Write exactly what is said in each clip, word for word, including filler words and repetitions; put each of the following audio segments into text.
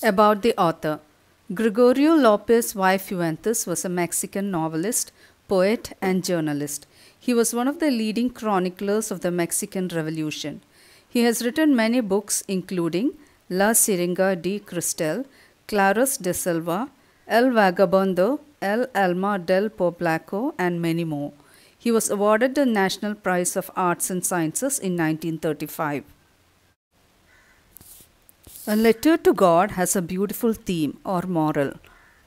About the author. Gregorio López Y Fuentes was a Mexican novelist, poet, and journalist. He was one of the leading chroniclers of the Mexican Revolution. He has written many books, including La Siringa de Cristal, Claros de Silva, El Vagabundo, El Alma del Poblaco, and many more. He was awarded the National Prize of Arts and Sciences in nineteen thirty-five. A letter to God has a beautiful theme or moral.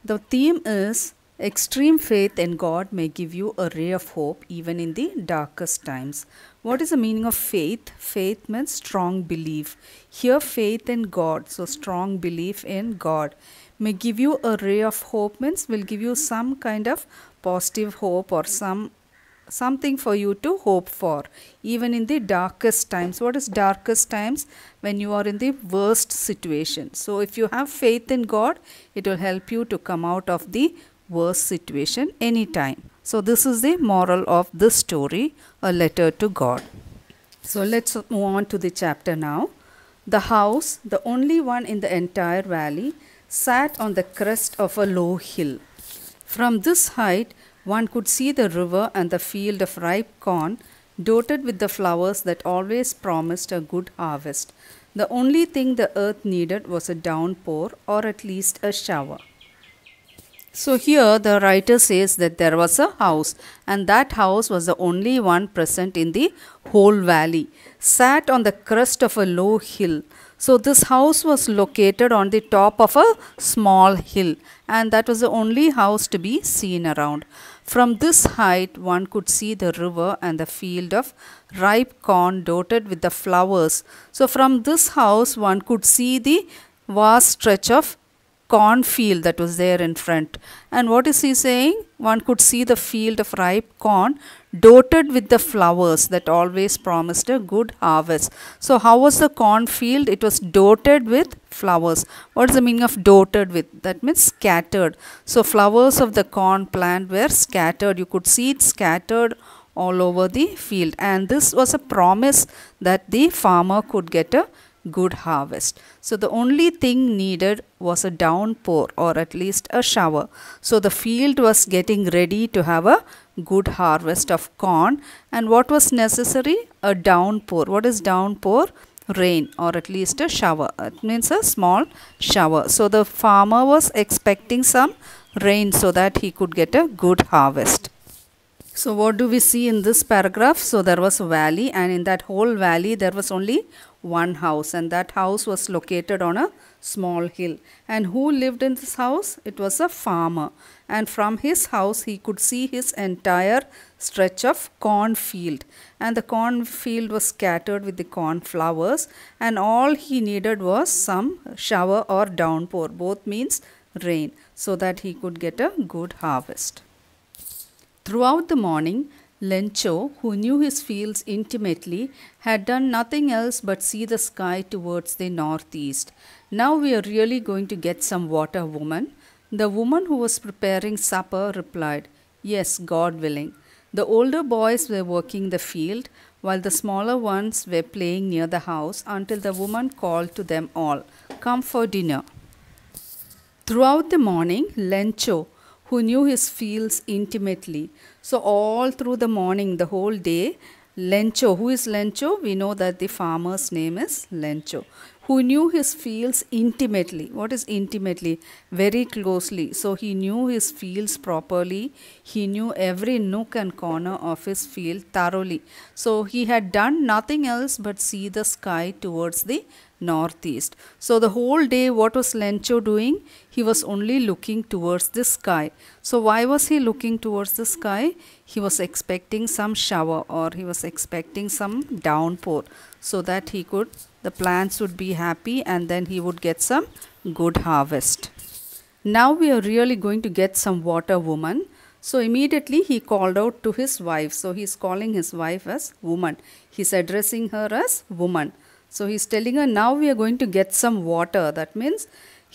The theme is extreme faith in God may give you a ray of hope even in the darkest times. What is the meaning of faith? Faith means strong belief. Here faith in God, so strong belief in God. May give you a ray of hope means will give you some kind of positive hope or some something for you to hope for, even in the darkest times. What is darkest times? When you are in the worst situation. So if you have faith in God, it will help you to come out of the worst situation anytime. So this is the moral of this story, A Letter to God. So let's move on to the chapter now. The house, the only one in the entire valley, sat on the crest of a low hill. From this height, one could see the river and the field of ripe corn, dotted with the flowers that always promised a good harvest. The only thing the earth needed was a downpour, or at least a shower. So here the writer says that there was a house, and that house was the only one present in the whole valley, sat on the crest of a low hill. So this house was located on the top of a small hill, and that was the only house to be seen around. From this height, one could see the river and the field of ripe corn dotted with the flowers. So from this house, one could see the vast stretch of cornfield that was there in front. And what is he saying? One could see the field of ripe corn dotted with the flowers that always promised a good harvest. So how was the cornfield? It was dotted with flowers. What is the meaning of dotted with? That means scattered. So flowers of the corn plant were scattered. You could see it scattered all over the field. And this was a promise that the farmer could get a good harvest. So the only thing needed was a downpour, or at least a shower. So the field was getting ready to have a good harvest of corn. And what was necessary? A downpour. What is downpour? Rain, or at least a shower. It means a small shower. So the farmer was expecting some rain so that he could get a good harvest. So what do we see in this paragraph? So there was a valley, and in that whole valley there was only one house, and that house was located on a small hill. And who lived in this house? It was a farmer, and from his house he could see his entire stretch of cornfield, and the cornfield was scattered with the corn flowers, and all he needed was some shower or downpour, both means rain, so that he could get a good harvest. Throughout the morning, Lencho, who knew his fields intimately, had done nothing else but see the sky towards the northeast. "Now we are really going to get some water, woman." The woman who was preparing supper replied, "Yes, God willing." The older boys were working the field, while the smaller ones were playing near the house, until the woman called to them all, "Come for dinner." Throughout the morning, Lencho, who knew his fields intimately. So all through the morning, the whole day, Lencho, who is Lencho? We know that the farmer's name is Lencho, who knew his fields intimately. What is intimately? Very closely. So he knew his fields properly. He knew every nook and corner of his field thoroughly. So he had done nothing else but see the sky towards the northeast. So the whole day, what was Lencho doing? He was only looking towards the sky. So why was he looking towards the sky? He was expecting some shower, or he was expecting some downpour, so that he could, the plants would be happy, and then he would get some good harvest. "Now we are really going to get some water, woman." So immediately he called out to his wife. So he is calling his wife as woman. He is addressing her as woman. So he's telling her, now we are going to get some water. That means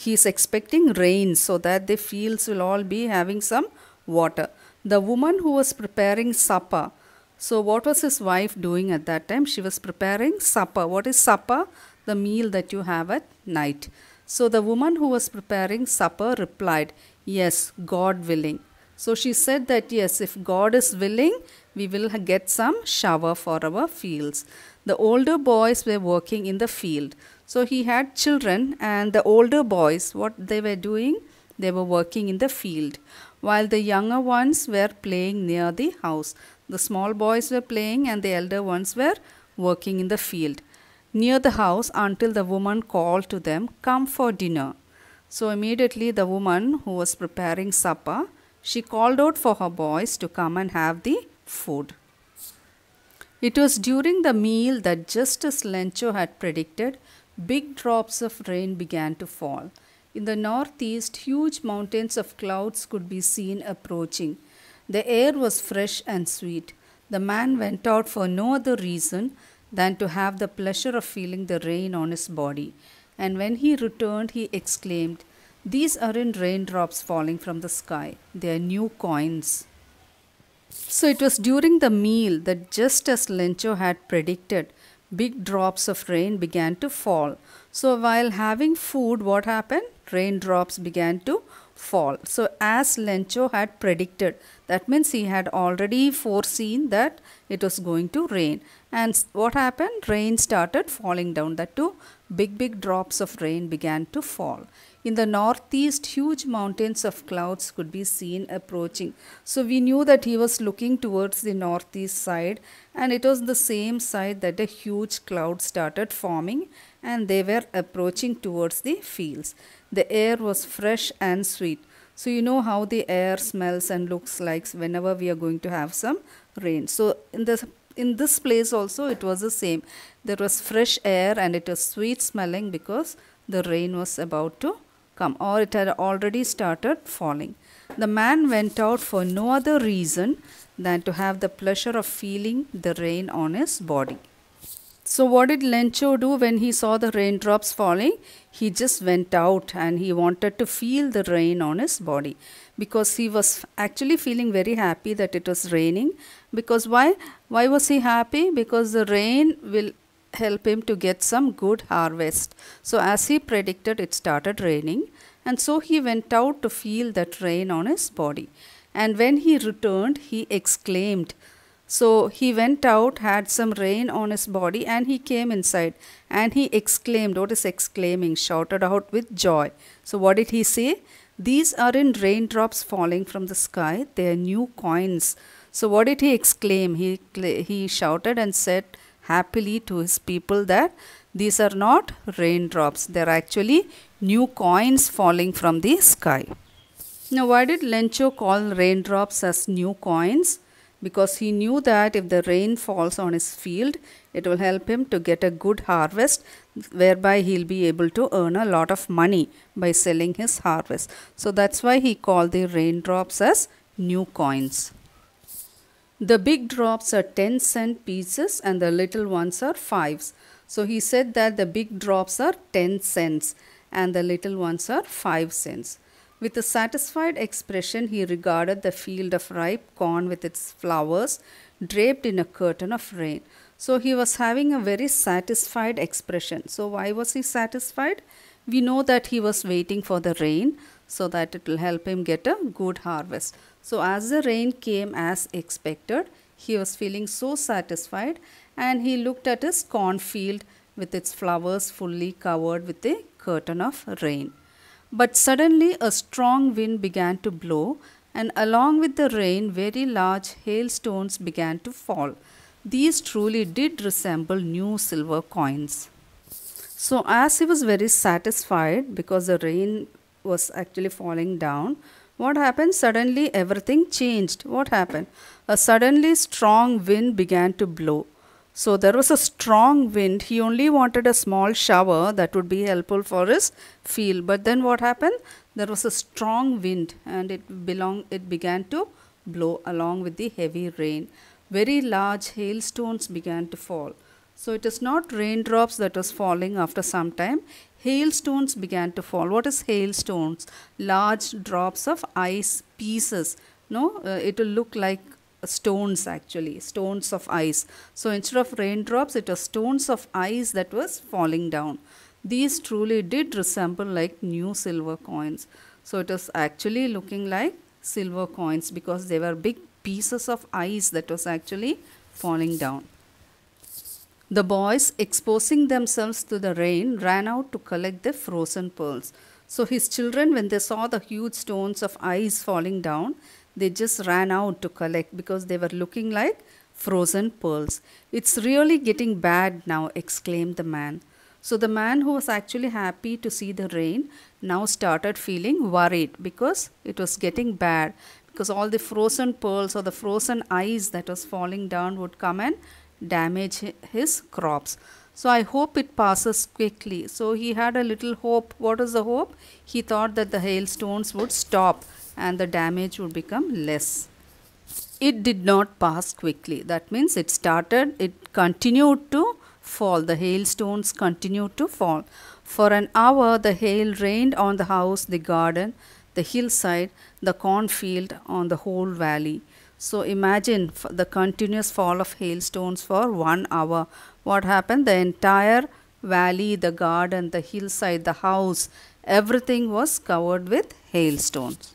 he's expecting rain so that the fields will all be having some water. The woman who was preparing supper. So what was his wife doing at that time? She was preparing supper. What is supper? The meal that you have at night. So the woman who was preparing supper replied, "Yes, God willing." So she said that yes, if God is willing, we will get some shower for our fields. The older boys were working in the field. So he had children, and the older boys, what they were doing? They were working in the field, while the younger ones were playing near the house. The small boys were playing and the elder ones were working in the field near the house until the woman called to them, "Come for dinner." So immediately the woman who was preparing supper, she called out for her boys to come and have the food. It was during the meal that, just as Lencho had predicted, big drops of rain began to fall. In the northeast, huge mountains of clouds could be seen approaching. The air was fresh and sweet. The man went out for no other reason than to have the pleasure of feeling the rain on his body. And when he returned, he exclaimed, "These aren't raindrops falling from the sky. They are new coins." So it was during the meal that, just as Lencho had predicted, big drops of rain began to fall. So while having food, what happened? Raindrops began to fall. So as Lencho had predicted, that means he had already foreseen that it was going to rain. And what happened? Rain started falling down. That too, big, big drops of rain began to fall. In the northeast, huge mountains of clouds could be seen approaching. So we knew that he was looking towards the northeast side, and it was the same side that a huge cloud started forming, and they were approaching towards the fields. The air was fresh and sweet. So you know how the air smells and looks like whenever we are going to have some rain. So in this, in this place also it was the same. There was fresh air and it was sweet smelling because the rain was about to come, or it had already started falling. The man went out for no other reason than to have the pleasure of feeling the rain on his body. So what did Lencho do when he saw the raindrops falling? He just went out and he wanted to feel the rain on his body, because he was actually feeling very happy that it was raining. Because why? Why was he happy? Because the rain will help him to get some good harvest. So as he predicted, it started raining, and so he went out to feel that rain on his body. And when he returned, he exclaimed. So he went out, had some rain on his body, and he came inside and he exclaimed. What is exclaiming? Shouted out with joy. So what did he say? "These aren't raindrops falling from the sky. They are new coins." So what did he exclaim? He, he shouted and said happily to his people that these are not raindrops. They are actually new coins falling from the sky. Now why did Lencho call raindrops as new coins? Because he knew that if the rain falls on his field, it will help him to get a good harvest, whereby he'll be able to earn a lot of money by selling his harvest. So that's why he called the raindrops as new coins. The big drops are ten cent pieces and the little ones are fives. So he said that the big drops are ten cents and the little ones are five cents. With a satisfied expression, he regarded the field of ripe corn with its flowers draped in a curtain of rain. So he was having a very satisfied expression. So why was he satisfied? We know that he was waiting for the rain so that it will help him get a good harvest. So as the rain came as expected, he was feeling so satisfied, and he looked at his cornfield with its flowers fully covered with a curtain of rain. But suddenly a strong wind began to blow, and along with the rain, very large hailstones began to fall. These truly did resemble new silver coins. So as he was very satisfied because the rain was actually falling down, what happened? Suddenly everything changed. What happened? A suddenly strong wind began to blow. So there was a strong wind. He only wanted a small shower that would be helpful for his field. But then what happened? There was a strong wind, and it belong, it began to blow along with the heavy rain. Very large hailstones began to fall. So it is not raindrops that was falling after some time. Hailstones began to fall. What is hailstones? Large drops of ice pieces. No, uh, it will look like stones, actually stones of ice. So instead of raindrops, it was stones of ice that was falling down. These truly did resemble like new silver coins. So it was actually looking like silver coins because they were big pieces of ice that was actually falling down. The boys, exposing themselves to the rain, ran out to collect the frozen pearls. So his children, when they saw the huge stones of ice falling down, they just ran out to collect because they were looking like frozen pearls. "It's really getting bad now," exclaimed the man. So the man, who was actually happy to see the rain, now started feeling worried because it was getting bad, because all the frozen pearls or the frozen ice that was falling down would come and damage his crops. So I hope it passes quickly. So he had a little hope. What is the hope? He thought that the hailstones would stop and the damage would become less. It did not pass quickly. That means it started, it continued to fall. The hailstones continued to fall. For an hour, the hail rained on the house, the garden, the hillside, the cornfield, on the whole valley. So imagine the continuous fall of hailstones for one hour. What happened? The entire valley, the garden, the hillside, the house, everything was covered with hailstones.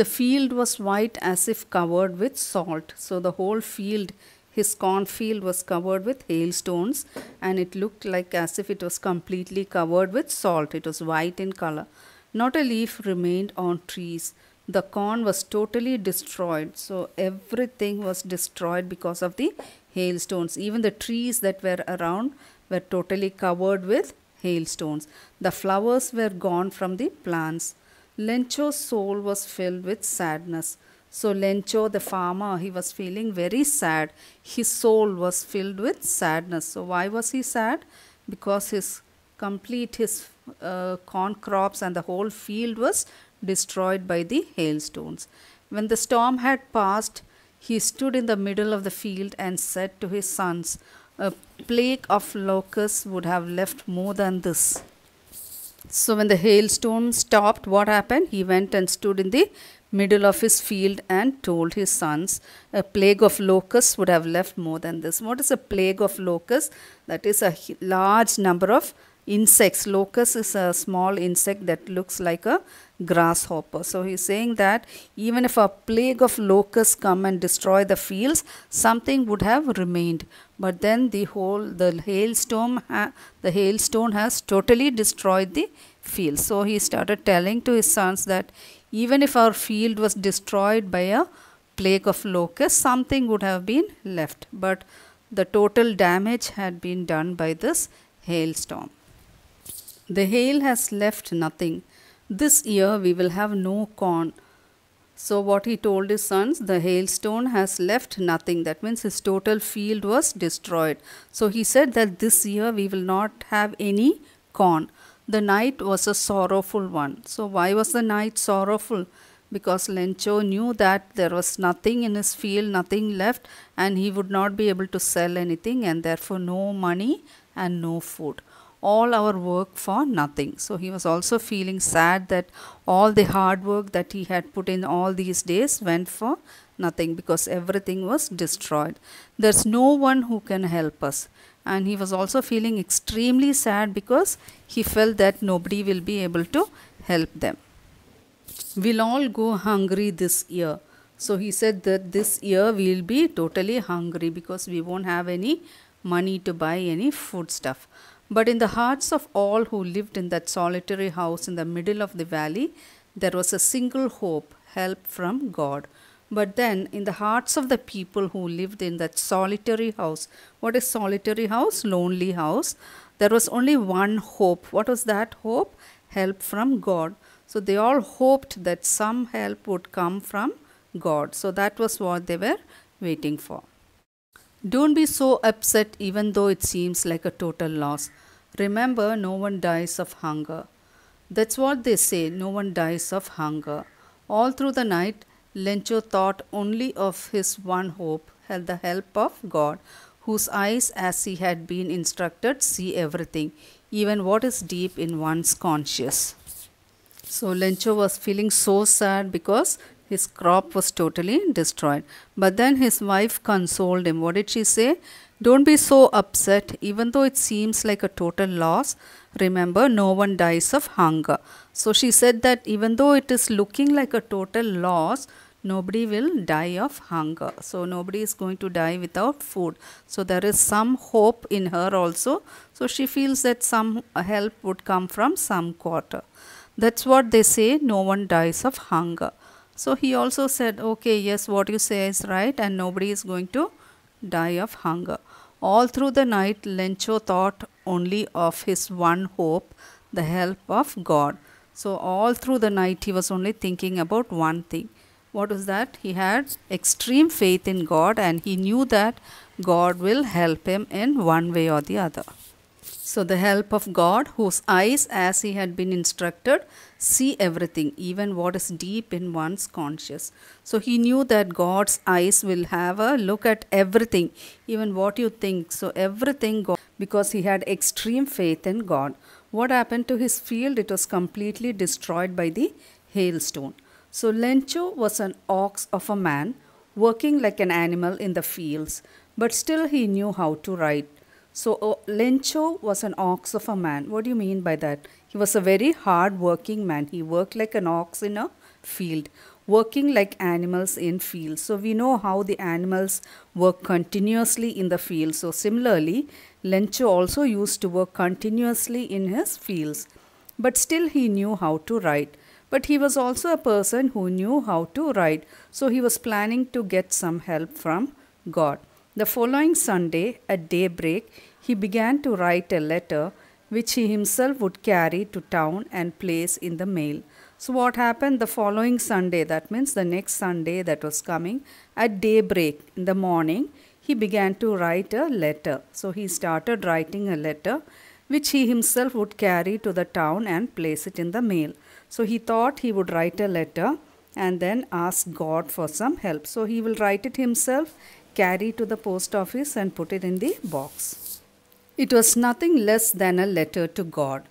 The field was white as if covered with salt. So the whole field, his cornfield, was covered with hailstones, and it looked like as if it was completely covered with salt. It was white in color. Not a leaf remained on trees. The corn was totally destroyed. So everything was destroyed because of the hailstones. Even the trees that were around were totally covered with hailstones. The flowers were gone from the plants. Lencho's soul was filled with sadness. So Lencho, the farmer, he was feeling very sad. His soul was filled with sadness. So why was he sad? Because his complete, his uh, corn crops and the whole field was destroyed by the hailstones. When the storm had passed, he stood in the middle of the field and said to his sons, "A plague of locusts would have left more than this." So when the hailstone stopped, what happened? He went and stood in the middle of his field and told his sons, "A plague of locusts would have left more than this." What is a plague of locusts? That is a large number of insects. Locust is a small insect that looks like a grasshopper. So he's saying that even if a plague of locusts come and destroy the fields, something would have remained. But then the whole, the hailstone, ha the hailstone has totally destroyed the fields. So he started telling to his sons that even if our field was destroyed by a plague of locusts, something would have been left. But the total damage had been done by this hailstorm. The hail has left nothing. This year we will have no corn. So what he told his sons, the hailstone has left nothing. That means his total field was destroyed. So he said that this year we will not have any corn. The night was a sorrowful one. So why was the night sorrowful? Because Lencho knew that there was nothing in his field, nothing left, and he would not be able to sell anything, and therefore no money and no food. All our work for nothing. So he was also feeling sad that all the hard work that he had put in all these days went for nothing because everything was destroyed. There's no one who can help us. And he was also feeling extremely sad because he felt that nobody will be able to help them. We'll all go hungry this year. So he said that this year we'll be totally hungry because we won't have any money to buy any foodstuff. But in the hearts of all who lived in that solitary house in the middle of the valley, there was a single hope, help from God. But then in the hearts of the people who lived in that solitary house, what is solitary house? Lonely house. There was only one hope. What was that hope? Help from God. So they all hoped that some help would come from God. So that was what they were waiting for. Don't be so upset even though it seems like a total loss. Remember, no one dies of hunger. That's what they say, no one dies of hunger. All through the night, Lencho thought only of his one hope, the help of God, whose eyes, as he had been instructed, see everything, even what is deep in one's conscience. So Lencho was feeling so sad because his crop was totally destroyed. But then his wife consoled him. What did she say? Don't be so upset, even though it seems like a total loss. Remember, no one dies of hunger. So she said that even though it is looking like a total loss, nobody will die of hunger. So nobody is going to die without food. So there is some hope in her also. So she feels that some help would come from some quarter. That's what they say, no one dies of hunger. So he also said, okay, yes, what you say is right, and nobody is going to die of hunger. All through the night, Lencho thought only of his one hope, the help of God. So all through the night, he was only thinking about one thing. What was that? He had extreme faith in God, and he knew that God will help him in one way or the other. So the help of God, whose eyes, as he had been instructed, see everything, even what is deep in one's conscience. So he knew that God's eyes will have a look at everything, even what you think. So everything, God, because he had extreme faith in God. What happened to his field? It was completely destroyed by the hailstone. So Lencho was an ox of a man, working like an animal in the fields, but still he knew how to ride. So uh, Lencho was an ox of a man. What do you mean by that? He was a very hard working man. He worked like an ox in a field, working like animals in fields. So we know how the animals work continuously in the field. So similarly, Lencho also used to work continuously in his fields, but still he knew how to ride. But he was also a person who knew how to ride. So he was planning to get some help from God. The following Sunday, at daybreak, he began to write a letter which he himself would carry to town and place in the mail. So what happened the following Sunday, that means the next Sunday that was coming, at daybreak in the morning, he began to write a letter. So he started writing a letter which he himself would carry to the town and place it in the mail. So he thought he would write a letter and then ask God for some help. So he will write it himself, carry to the post office and put it in the box. It was nothing less than a letter to God.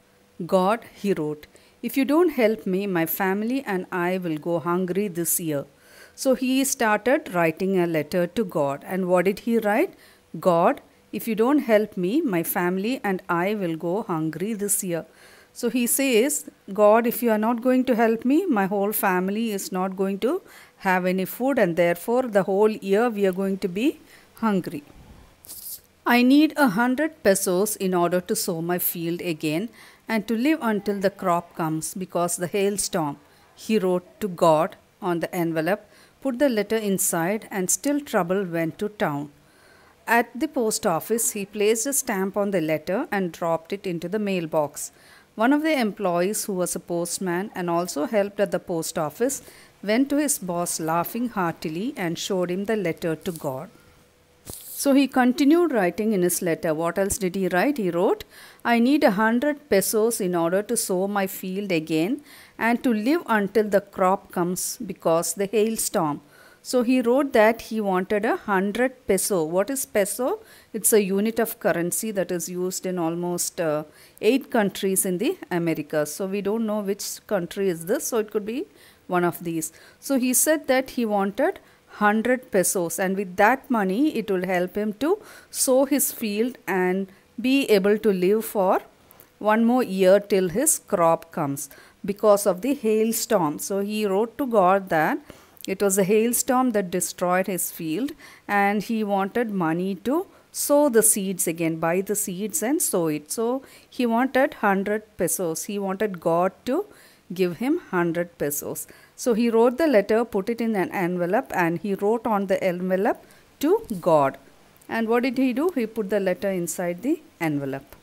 God, he wrote, if you don't help me, my family and I will go hungry this year. So he started writing a letter to God. And what did he write? God, if you don't help me, my family and I will go hungry this year. So he says, God, if you are not going to help me, my whole family is not going to have any food, and therefore the whole year we are going to be hungry. I need a hundred pesos in order to sow my field again and to live until the crop comes because the hailstorm, he wrote to God on the envelope, put the letter inside, and still trouble went to town. At the post office, he placed a stamp on the letter and dropped it into the mailbox. One of the employees, who was a postman and also helped at the post office, went to his boss laughing heartily and showed him the letter to God. So he continued writing in his letter. What else did he write? He wrote, I need a hundred pesos in order to sow my field again and to live until the crop comes because the hailstorm. So he wrote that he wanted a hundred peso. What is peso? It's a unit of currency that is used in almost uh, eight countries in the Americas. So we don't know which country is this. So it could be one of these. So he said that he wanted one hundred pesos, and with that money it will help him to sow his field and be able to live for one more year till his crop comes because of the hailstorm. So he wrote to God that it was a hailstorm that destroyed his field, and he wanted money to sow the seeds again, buy the seeds and sow it. So he wanted one hundred pesos. He wanted God to give him one hundred pesos. So he wrote the letter, put it in an envelope, and he wrote on the envelope to God. And what did he do? He put the letter inside the envelope.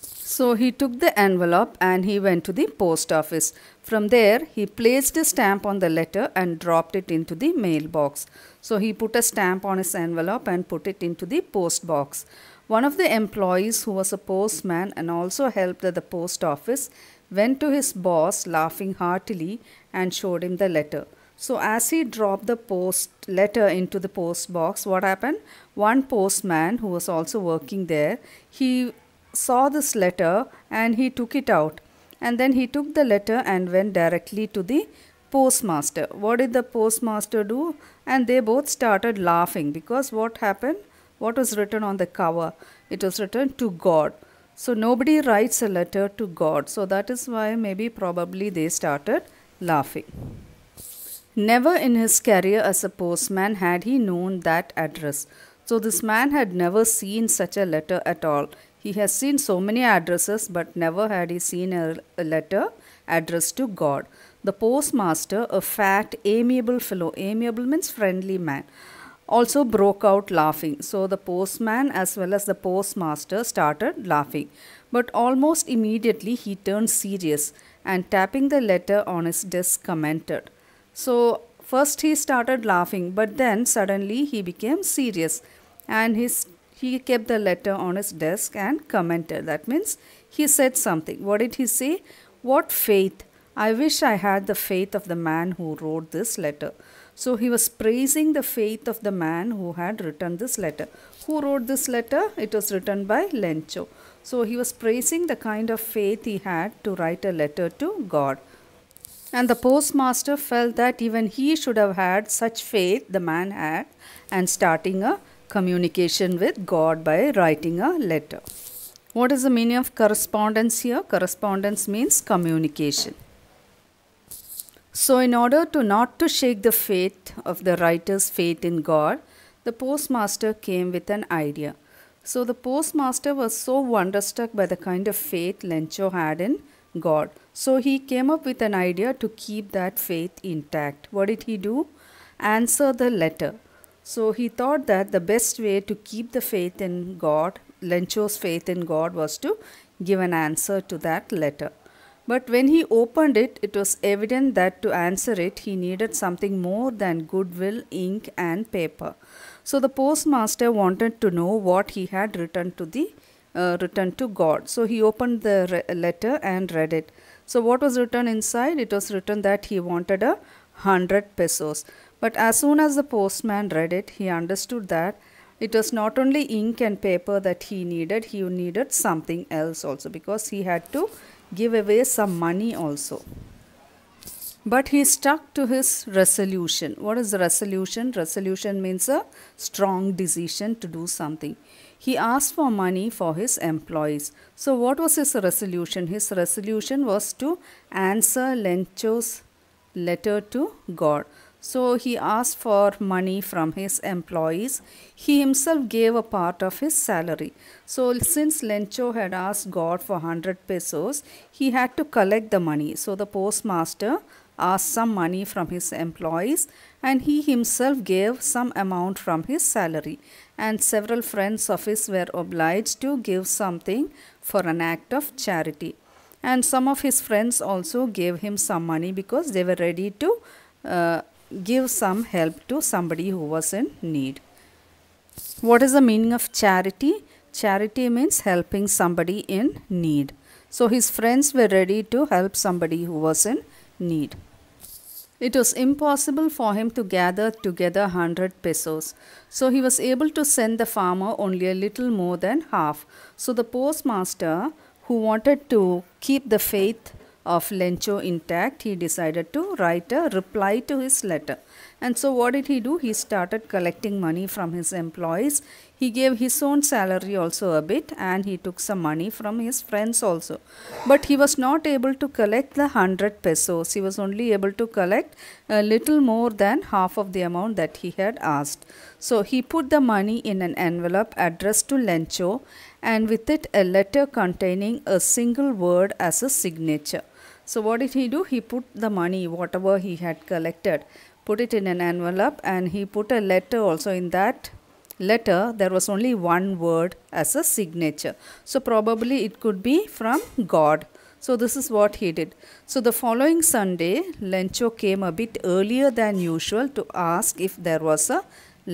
So he took the envelope and he went to the post office. From there, he placed a stamp on the letter and dropped it into the mailbox. So he put a stamp on his envelope and put it into the post box. One of the employees, who was a postman and also helped at the post office, went to his boss laughing heartily and showed him the letter. So as he dropped the post letter into the post box, what happened? One postman, who was also working there, he saw this letter and he took it out. And then he took the letter and went directly to the postmaster. What did the postmaster do? And they both started laughing because what happened? What was written on the cover? It was written to God. So nobody writes a letter to God. So that is why maybe probably they started laughing. Never in his career as a postman had he known that address. So this man had never seen such a letter at all. He has seen so many addresses, but never had he seen a, a letter addressed to God. The postmaster, a fat, amiable fellow, amiable means friendly man, also broke out laughing. So the postman as well as the postmaster started laughing. But almost immediately he turned serious and tapping the letter on his desk commented. So first he started laughing, but then suddenly he became serious and his He kept the letter on his desk and commented. That means he said something. What did he say? What faith? I wish I had the faith of the man who wrote this letter. So he was praising the faith of the man who had written this letter. Who wrote this letter? It was written by Lencho. So he was praising the kind of faith he had to write a letter to God. And the postmaster felt that even he should have had such faith the man had and starting a communication with God by writing a letter. What is the meaning of correspondence here? Correspondence means communication. So in order to not to shake the faith of the writer's faith in God, the postmaster came with an idea. So the postmaster was so wonderstruck by the kind of faith Lencho had in God. So he came up with an idea to keep that faith intact. What did he do? Answer the letter. So he thought that the best way to keep the faith in God, Lencho's faith in God, was to give an answer to that letter. But when he opened it, it was evident that to answer it, he needed something more than goodwill, ink and paper. So the postmaster wanted to know what he had written to, the, uh, written to God. So he opened the letter and read it. So what was written inside? It was written that he wanted a hundred pesos. But as soon as the postman read it, he understood that it was not only ink and paper that he needed, he needed something else also because he had to give away some money also. But he stuck to his resolution. What is resolution? Resolution means a strong decision to do something. He asked for money for his employees. So what was his resolution? His resolution was to answer Lencho's letter to God. So he asked for money from his employees. He himself gave a part of his salary. So since Lencho had asked God for one hundred pesos, he had to collect the money. So the postmaster asked some money from his employees and he himself gave some amount from his salary. And several friends of his were obliged to give something for an act of charity. And some of his friends also gave him some money because they were ready to uh, give some help to somebody who was in need. What is the meaning of charity? Charity means helping somebody in need. So his friends were ready to help somebody who was in need. It was impossible for him to gather together one hundred pesos. So he was able to send the farmer only a little more than half. So the postmaster, who wanted to keep the faith of Lencho intact, he decided to write a reply to his letter. And so what did he do? He started collecting money from his employees. He gave his own salary also a bit and he took some money from his friends also. But he was not able to collect the one hundred pesos. He was only able to collect a little more than half of the amount that he had asked. So he put the money in an envelope addressed to Lencho and with it a letter containing a single word as a signature. So what did he do? He put the money, whatever he had collected, put it in an envelope and he put a letter also. In that letter, there was only one word as a signature. So probably it could be from God. So this is what he did. So the following Sunday, Lencho came a bit earlier than usual to ask if there was a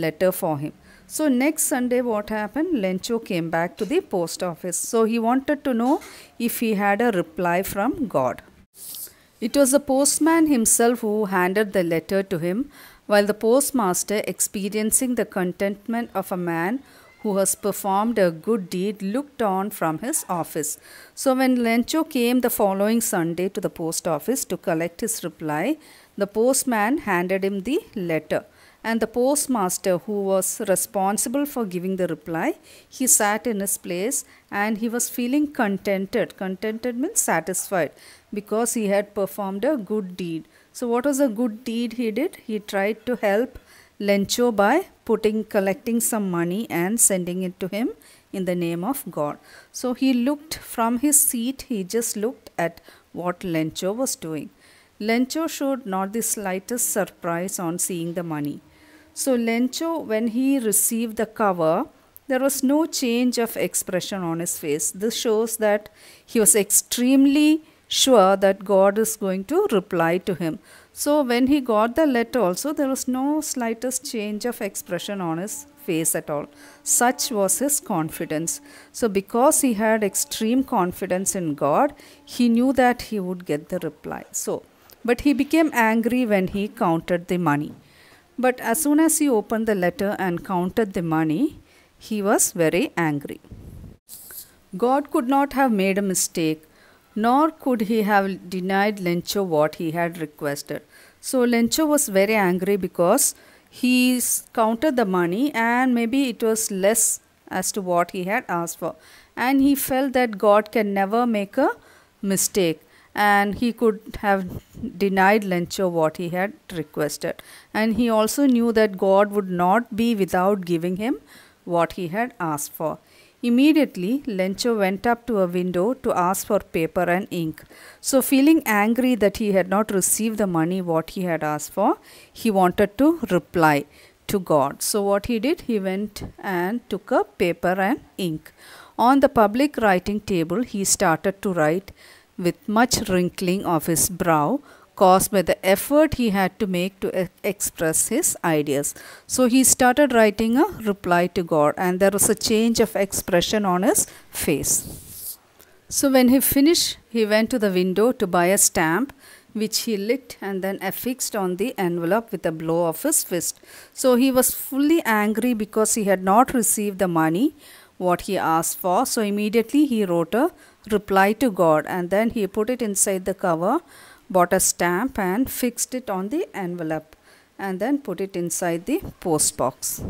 letter for him. So next Sunday what happened? Lencho came back to the post office. So he wanted to know if he had a reply from God. It was the postman himself who handed the letter to him, while the postmaster, experiencing the contentment of a man who has performed a good deed, looked on from his office. So when Lencho came the following Sunday to the post office to collect his reply, the postman handed him the letter. and the postmaster, who was responsible for giving the reply, he sat in his place and he was feeling contented. Contented means satisfied, because he had performed a good deed. So what was a good deed he did? He tried to help Lencho by putting, collecting some money and sending it to him in the name of God. So he looked from his seat, he just looked at what Lencho was doing. Lencho showed not the slightest surprise on seeing the money. So Lencho, when he received the cover, there was no change of expression on his face. This shows that he was extremely sure that God is going to reply to him. So when he got the letter also, there was no slightest change of expression on his face at all. Such was his confidence. So because he had extreme confidence in God, he knew that he would get the reply. So, but he became angry when he counted the money. But as soon as he opened the letter and counted the money, he was very angry. God could not have made a mistake, nor could he have denied Lencho what he had requested. So Lencho was very angry because he counted the money and maybe it was less as to what he had asked for. And he felt that God can never make a mistake, and he could have denied Lencho what he had requested. And he also knew that God would not be without giving him what he had asked for. Immediately, Lencho went up to a window to ask for paper and ink. So feeling angry that he had not received the money what he had asked for, he wanted to reply to God. So what he did, he went and took a paper and ink. On the public writing table, he started to write with much wrinkling of his brow, caused by the effort he had to make to e- express his ideas. So he started writing a reply to God, and there was a change of expression on his face. So when he finished, he went to the window to buy a stamp, which he licked and then affixed on the envelope with a blow of his fist. So he was fully angry because he had not received the money what he asked for. So immediately he wrote a reply to God, and then he put it inside the cover, bought a stamp and fixed it on the envelope, and then put it inside the post box.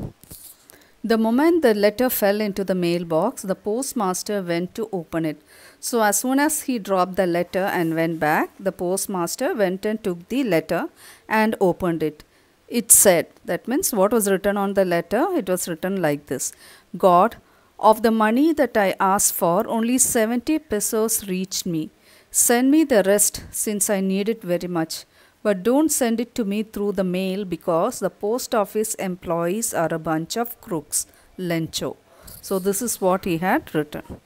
The moment the letter fell into the mailbox, the postmaster went to open it. So as soon as he dropped the letter and went back, the postmaster went and took the letter and opened it. It said, that means what was written on the letter, it was written like this: God, of the money that I asked for, only seventy pesos reached me. Send me the rest since I need it very much, but don't send it to me through the mail because the post office employees are a bunch of crooks. Lencho. So this is what he had written.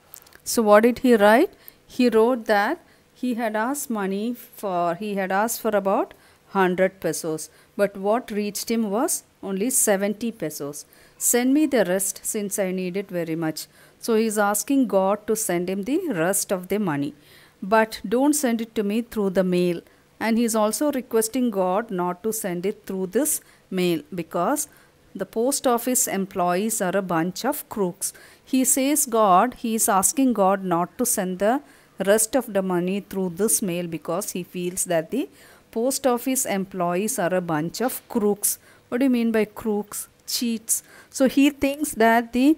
So what did he write? He wrote that he had asked money for, he had asked for about one hundred pesos, but what reached him was only seventy pesos. Send me the rest since I need it very much. So he is asking God to send him the rest of the money, but don't send it to me through the mail. And he is also requesting God not to send it through this mail because the post office employees are a bunch of crooks. He says God, he is asking God not to send the rest of the money through this mail because he feels that the post office employees are a bunch of crooks. What do you mean by crooks? Cheats. So he thinks that the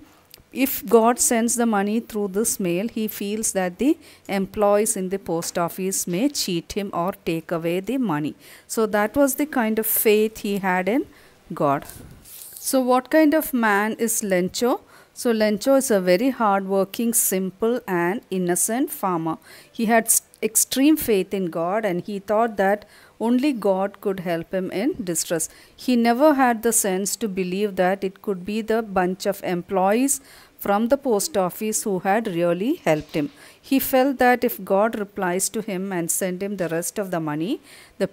if God sends the money through this mail, he feels that the employees in the post office may cheat him or take away the money. So that was the kind of faith he had in God. So what kind of man is Lencho? So Lencho is a very hardworking, simple and innocent farmer. He had extreme faith in God and he thought that only God could help him in distress. He never had the sense to believe that it could be the bunch of employees from the post office who had really helped him. He felt that if God replies to him and sends him the rest of the money, the